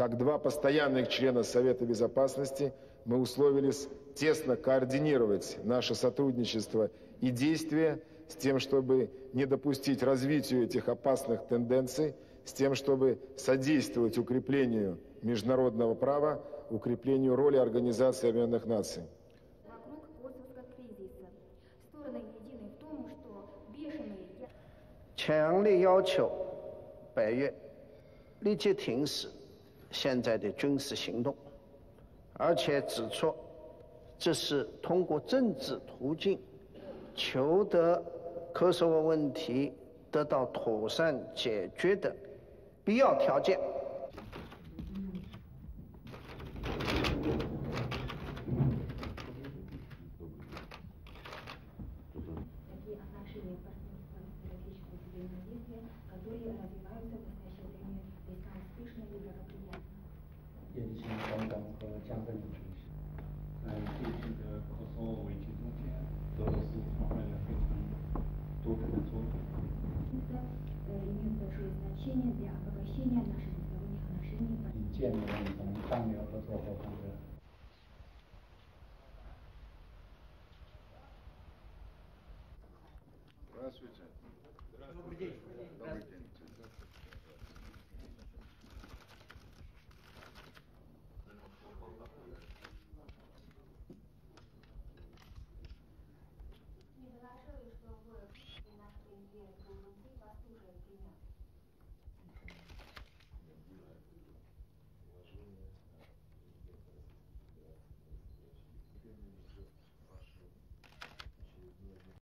Как два постоянных члена Совета Безопасности мы условились тесно координировать наше сотрудничество и действия с тем, чтобы не допустить развитию этих опасных тенденций, с тем, чтобы содействовать укреплению международного права, укреплению роли Организации Объединенных Наций. Здравствуйте. Добрый день. Добрый день.